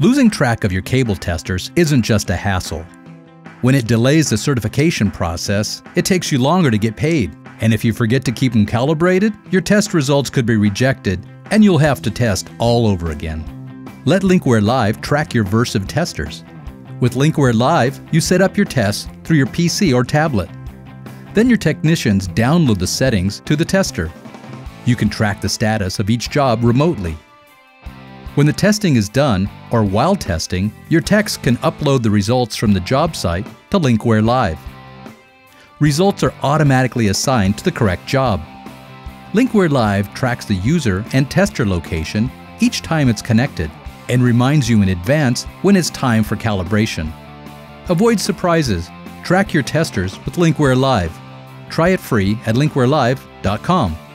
Losing track of your cable testers isn't just a hassle. When it delays the certification process, it takes you longer to get paid, and if you forget to keep them calibrated, your test results could be rejected and you'll have to test all over again. Let LinkWare Live track your Versiv testers. With LinkWare Live, you set up your tests through your PC or tablet. Then your technicians download the settings to the tester. You can track the status of each job remotely. When the testing is done, or while testing, your techs can upload the results from the job site to LinkWare Live. Results are automatically assigned to the correct job. LinkWare Live tracks the user and tester location each time it's connected and reminds you in advance when it's time for calibration. Avoid surprises. Track your testers with LinkWare Live. Try it free at linkware live.com.